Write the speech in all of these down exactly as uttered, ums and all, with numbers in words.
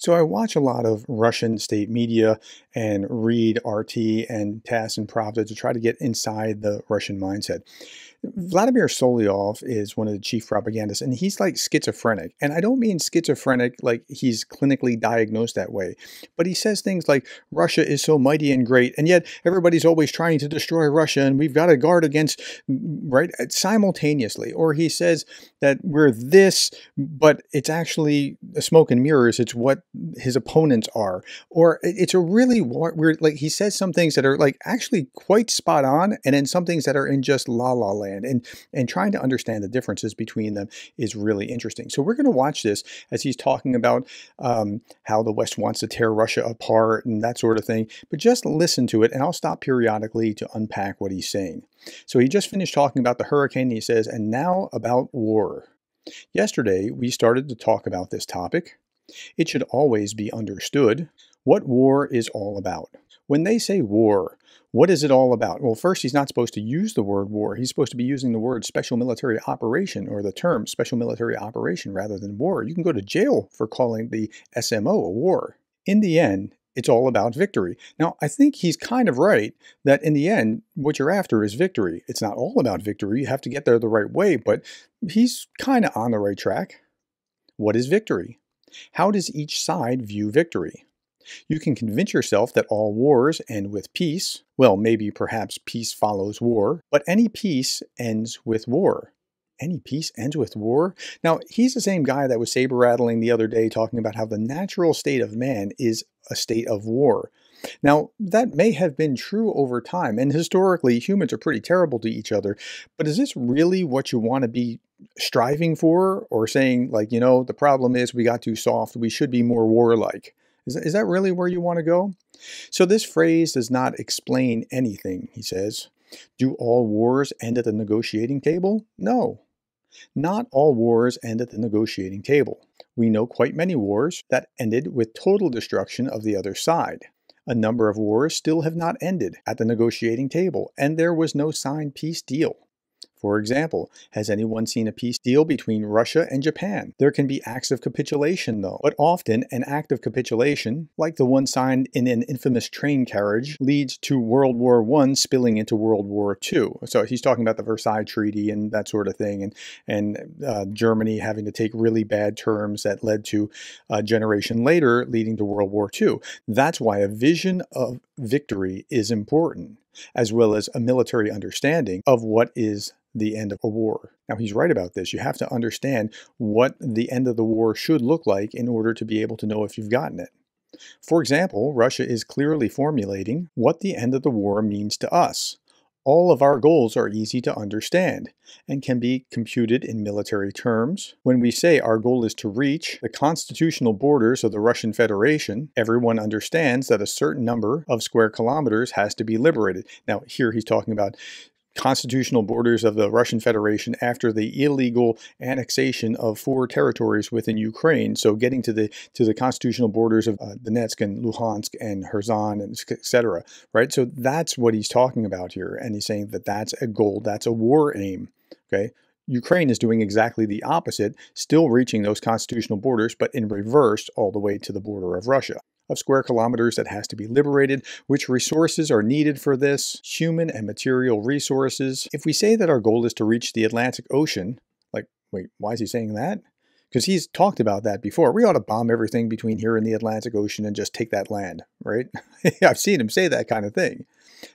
So I watch a lot of Russian state media and read R T and TASS and Pravda to try to get inside the Russian mindset. Vladimir Solovyov is one of the chief propagandists, and he's like schizophrenic. And I don't mean schizophrenic like he's clinically diagnosed that way, but he says things like Russia is so mighty and great, and yet everybody's always trying to destroy Russia, and we've got to guard against, right, simultaneously. Or he says that we're this, but it's actually smoke and mirrors. It's what his opponents are. Or it's a really weird, like he says some things that are like actually quite spot on, and then some things that are in just la la land. And, and trying to understand the differences between them is really interesting. So we're going to watch this as he's talking about um, how the West wants to tear Russia apart and that sort of thing. But just listen to it, and I'll stop periodically to unpack what he's saying. So he just finished talking about the hurricane, and he says, and now about war. Yesterday, we started to talk about this topic. It should always be understood what war is all about. When they say war, what is it all about? Well, first, he's not supposed to use the word war. He's supposed to be using the word special military operation, or the term special military operation, rather than war. You can go to jail for calling the S M O a war. In the end, it's all about victory. Now, I think he's kind of right that in the end, what you're after is victory. It's not all about victory. You have to get there the right way, but he's kind of on the right track. What is victory? How does each side view victory? You can convince yourself that all wars end with peace. Well, maybe perhaps peace follows war, but any peace ends with war. Any peace ends with war? Now, he's the same guy that was saber-rattling the other day talking about how the natural state of man is a state of war. Now, that may have been true over time, and historically, humans are pretty terrible to each other, but is this really what you want to be striving for, or saying, like, you know, the problem is we got too soft, we should be more warlike? Is that, is that really where you want to go? So this phrase does not explain anything, he says. Do all wars end at the negotiating table? No. Not all wars end at the negotiating table. We know quite many wars that ended with total destruction of the other side. A number of wars still have not ended at the negotiating table, and there was no signed peace deal. For example, has anyone seen a peace deal between Russia and Japan? There can be acts of capitulation, though, but often an act of capitulation, like the one signed in an infamous train carriage, leads to World War One spilling into World War Two. So he's talking about the Versailles Treaty and that sort of thing, and, and uh, Germany having to take really bad terms that led to a generation later leading to World War Two. That's why a vision of victory is important, as well as a military understanding of what is the end of a war. Now, he's right about this. You have to understand what the end of the war should look like in order to be able to know if you've gotten it. For example, Russia is clearly formulating what the end of the war means to us. All of our goals are easy to understand and can be computed in military terms. When we say our goal is to reach the constitutional borders of the Russian Federation, everyone understands that a certain number of square kilometers has to be liberated. Now, here he's talking about constitutional borders of the Russian Federation after the illegal annexation of four territories within Ukraine. So getting to the to the constitutional borders of uh, Donetsk and Luhansk and Kherson and et cetera, right? So that's what he's talking about here. And he's saying that that's a goal, that's a war aim, okay? Ukraine is doing exactly the opposite, still reaching those constitutional borders, but in reverse all the way to the border of Russia. Of square kilometers that has to be liberated, which resources are needed for this, human and material resources. If we say that our goal is to reach the Atlantic Ocean, like, wait, why is he saying that? Because he's talked about that before. We ought to bomb everything between here and the Atlantic Ocean and just take that land, right? I've seen him say that kind of thing.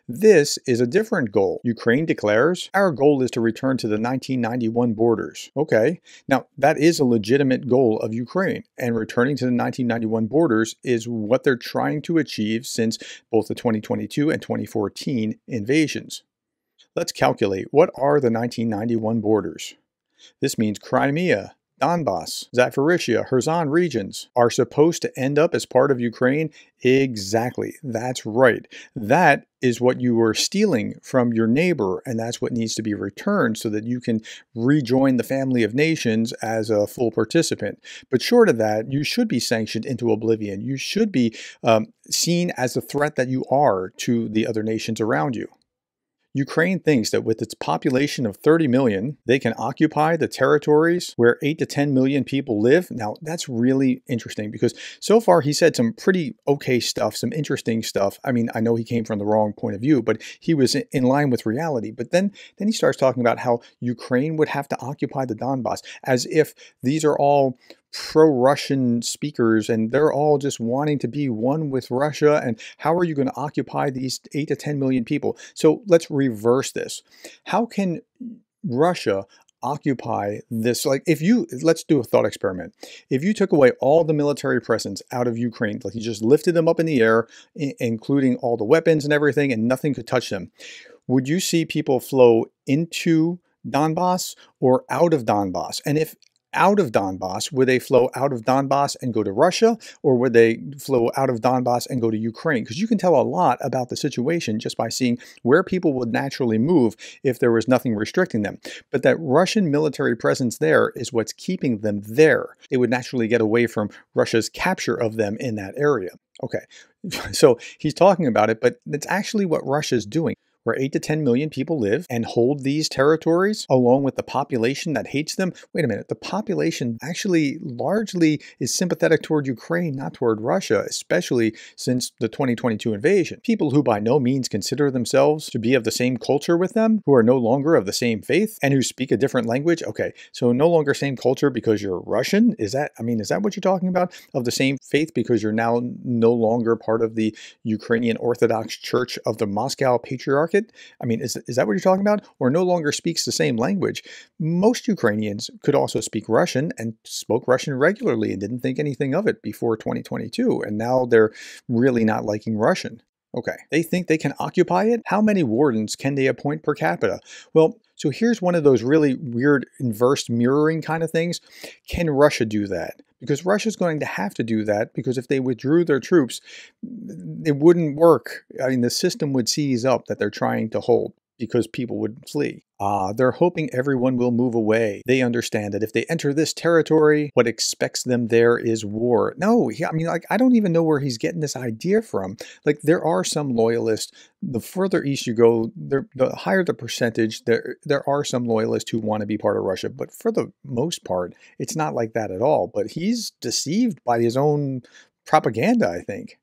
This is a different goal. Ukraine declares, our goal is to return to the nineteen ninety-one borders. Okay, now that is a legitimate goal of Ukraine, and returning to the nineteen ninety-one borders is what they're trying to achieve since both the twenty twenty-two and twenty fourteen invasions. Let's calculate, what are the nineteen ninety-one borders? This means Crimea, Donbas, Zaporizhzhia, Kherson regions are supposed to end up as part of Ukraine? Exactly. That's right. That is what you were stealing from your neighbor, and that's what needs to be returned so that you can rejoin the family of nations as a full participant. But short of that, you should be sanctioned into oblivion. You should be um, seen as the threat that you are to the other nations around you. Ukraine thinks that with its population of thirty million, they can occupy the territories where eight to ten million people live. Now, that's really interesting because so far he said some pretty okay stuff, some interesting stuff. I mean, I know he came from the wrong point of view, but he was in line with reality. But then, then he starts talking about how Ukraine would have to occupy the Donbas as if these are all pro-Russian speakers and they're all just wanting to be one with Russia, and how are you going to occupy these eight to ten million people? So let's reverse this. How can Russia occupy this? Like, if you, let's do a thought experiment. If you took away all the military presence out of Ukraine, like you just lifted them up in the air, including all the weapons and everything, and nothing could touch them, would you see people flow into Donbas or out of Donbas? And if out of Donbas, would they flow out of Donbas and go to Russia, or would they flow out of Donbas and go to Ukraine? Because you can tell a lot about the situation just by seeing where people would naturally move if there was nothing restricting them. But that Russian military presence there is what's keeping them there. They would naturally get away from Russia's capture of them in that area. Okay, so he's talking about it, but that's actually what Russia's doing. Where eight to ten million people live and hold these territories along with the population that hates them. Wait a minute, the population actually largely is sympathetic toward Ukraine, not toward Russia, especially since the twenty twenty-two invasion. People who by no means consider themselves to be of the same culture with them, who are no longer of the same faith and who speak a different language. Okay, so no longer same culture because you're Russian? Is that, I mean, is that what you're talking about? Of the same faith because you're now no longer part of the Ukrainian Orthodox Church of the Moscow Patriarchate? I mean, is, is that what you're talking about? Or no longer speaks the same language? Most Ukrainians could also speak Russian and spoke Russian regularly and didn't think anything of it before twenty twenty-two. And now they're really not liking Russian. Okay, they think they can occupy it? How many wardens can they appoint per capita? Well, so here's one of those really weird inverse mirroring kind of things. Can Russia do that? Because Russia's going to have to do that, because if they withdrew their troops, it wouldn't work. I mean, the system would seize up that they're trying to hold because people would flee. Ah, they're hoping everyone will move away. They understand that if they enter this territory, what expects them there is war. No, he, I mean, like, I don't even know where he's getting this idea from. Like, there are some loyalists. The further east you go, the higher the percentage. There, there are some loyalists who want to be part of Russia, but for the most part, it's not like that at all. But he's deceived by his own propaganda, I think.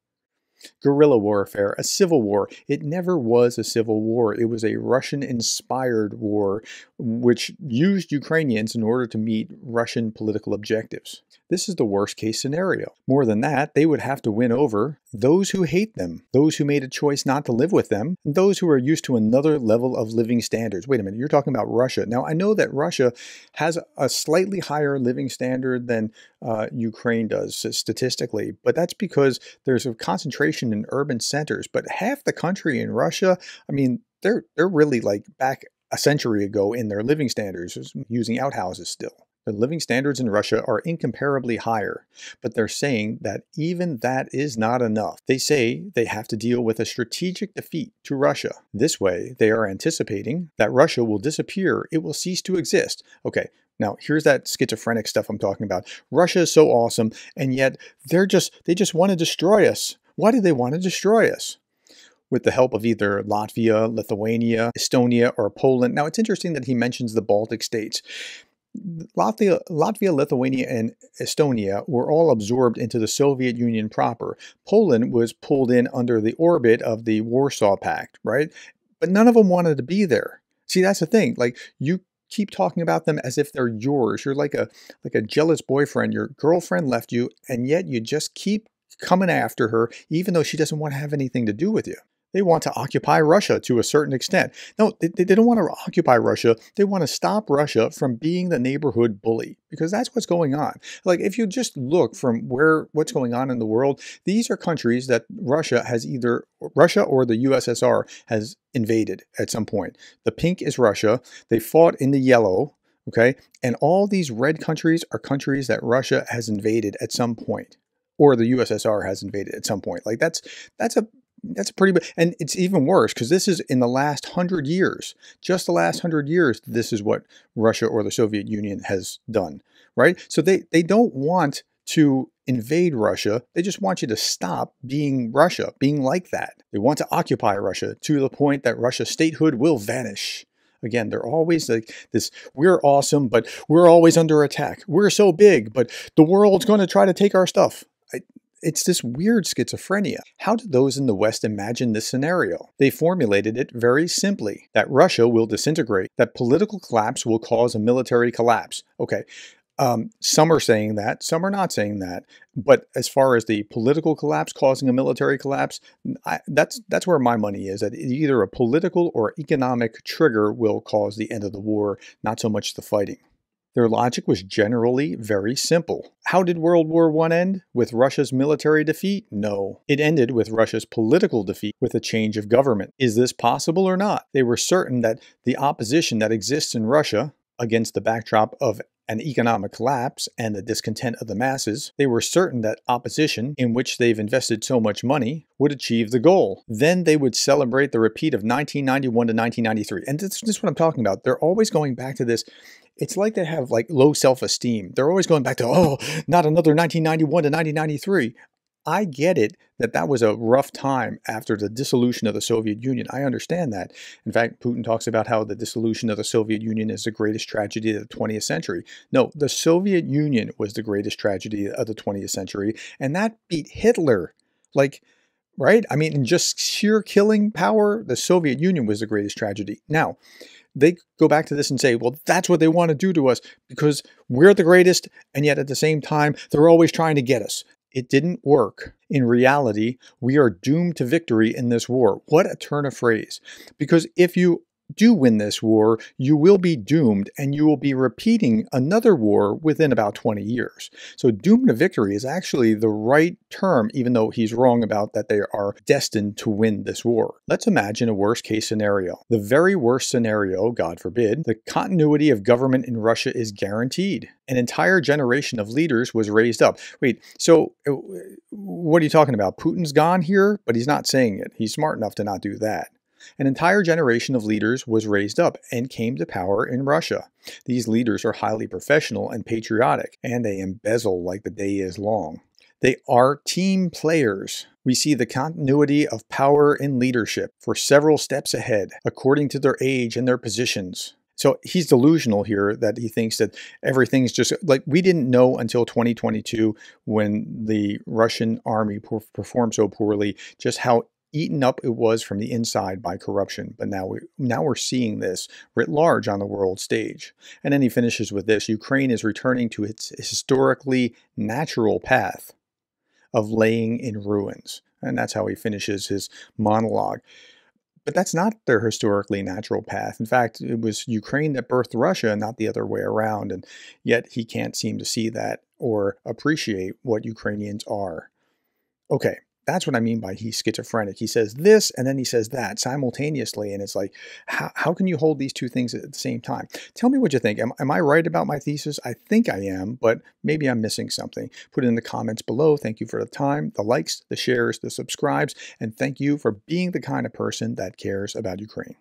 Guerrilla warfare, a civil war. It never was a civil war. It was a Russian-inspired war which used Ukrainians in order to meet Russian political objectives. This is the worst-case scenario. More than that, they would have to win over those who hate them, those who made a choice not to live with them, and those who are used to another level of living standards. Wait a minute, you're talking about Russia. Now, I know that Russia has a slightly higher living standard than uh, Ukraine does statistically, but that's because there's a concentration in urban centers. But half the country in Russia, I mean, they're they're really like back a century ago in their living standards, using outhouses still. The living standards in Russia are incomparably higher, but they're saying that even that is not enough. They say they have to deal with a strategic defeat to Russia. This way, they are anticipating that Russia will disappear. It will cease to exist. Okay, now here's that schizophrenic stuff I'm talking about. Russia is so awesome, and yet they're just, they just want to destroy us. Why do they want to destroy us? With the help of either Latvia, Lithuania, Estonia, or Poland. Now, it's interesting that he mentions the Baltic states. Latvia, Latvia, Lithuania, and Estonia were all absorbed into the Soviet Union proper. Poland was pulled in under the orbit of the Warsaw Pact, right? But none of them wanted to be there. See, that's the thing. Like, you keep talking about them as if they're yours. You're like a, like a jealous boyfriend. Your girlfriend left you, and yet you just keep coming after her, even though she doesn't want to have anything to do with you. They want to occupy Russia to a certain extent. No, they, they don't want to occupy Russia. They want to stop Russia from being the neighborhood bully, because that's what's going on. Like, if you just look from where what's going on in the world, these are countries that Russia has either, Russia or the U S S R has invaded at some point. The pink is Russia. They fought in the yellow, okay? And all these red countries are countries that Russia has invaded at some point. Or the U S S R has invaded at some point. Like, that's that's a that's a pretty big, and it's even worse because this is in the last hundred years. Just the last hundred years, this is what Russia or the Soviet Union has done, right? So they they don't want to invade Russia. They just want you to stop being Russia, being like that. They want to occupy Russia to the point that Russia's statehood will vanish. Again, they're always like this, we're awesome, but we're always under attack. We're so big, but the world's going to try to take our stuff. I, it's this weird schizophrenia. How did those in the West imagine this scenario? They formulated it very simply, that Russia will disintegrate, that political collapse will cause a military collapse. Okay. Um, some are saying that, some are not saying that. But as far as the political collapse causing a military collapse, I, that's that's where my money is, that either a political or economic trigger will cause the end of the war, not so much the fighting. Their logic was generally very simple. How did World War One end? With Russia's military defeat? No. It ended with Russia's political defeat, with a change of government. Is this possible or not? They were certain that the opposition that exists in Russia against the backdrop of an economic collapse and the discontent of the masses, they were certain that opposition, in which they've invested so much money, would achieve the goal. Then they would celebrate the repeat of nineteen ninety-one to nineteen ninety-three. And this, this is what I'm talking about. They're always going back to this. It's like they have like low self-esteem. They're always going back to, oh, not another nineteen ninety-one to nineteen ninety-three. I get it that that was a rough time after the dissolution of the Soviet Union. I understand that. In fact, Putin talks about how the dissolution of the Soviet Union is the greatest tragedy of the twentieth century. No, the Soviet Union was the greatest tragedy of the twentieth century, and that beat Hitler. Like, right? I mean, in just sheer killing power, the Soviet Union was the greatest tragedy. Now, they go back to this and say, well, that's what they want to do to us because we're the greatest, and yet at the same time, they're always trying to get us. It didn't work. In reality, we are doomed to victory in this war. What a turn of phrase. Because if you do win this war, you will be doomed and you will be repeating another war within about twenty years. So doomed to victory is actually the right term, even though he's wrong about that they are destined to win this war. Let's imagine a worst case scenario. The very worst scenario, God forbid, the continuity of government in Russia is guaranteed. An entire generation of leaders was raised up. Wait, so what are you talking about? Putin's gone here, but he's not saying it. He's smart enough to not do that. An entire generation of leaders was raised up and came to power in Russia. These leaders are highly professional and patriotic, and they embezzle like the day is long. They are team players. We see the continuity of power in leadership for several steps ahead, according to their age and their positions. So he's delusional here that he thinks that everything's just like we didn't know until twenty twenty-two when the Russian army performed so poorly just how eaten up it was from the inside by corruption. But now, we, now we're seeing this writ large on the world stage. And then he finishes with this: Ukraine is returning to its historically natural path of laying in ruins. And that's how he finishes his monologue. But that's not their historically natural path. In fact, it was Ukraine that birthed Russia, not the other way around. And yet he can't seem to see that or appreciate what Ukrainians are. Okay. That's what I mean by he's schizophrenic. He says this and then he says that simultaneously. And it's like, how, how can you hold these two things at the same time? Tell me what you think. Am, am I right about my thesis? I think I am, but maybe I'm missing something. Put it in the comments below. Thank you for the time, the likes, the shares, the subscribes, and thank you for being the kind of person that cares about Ukraine.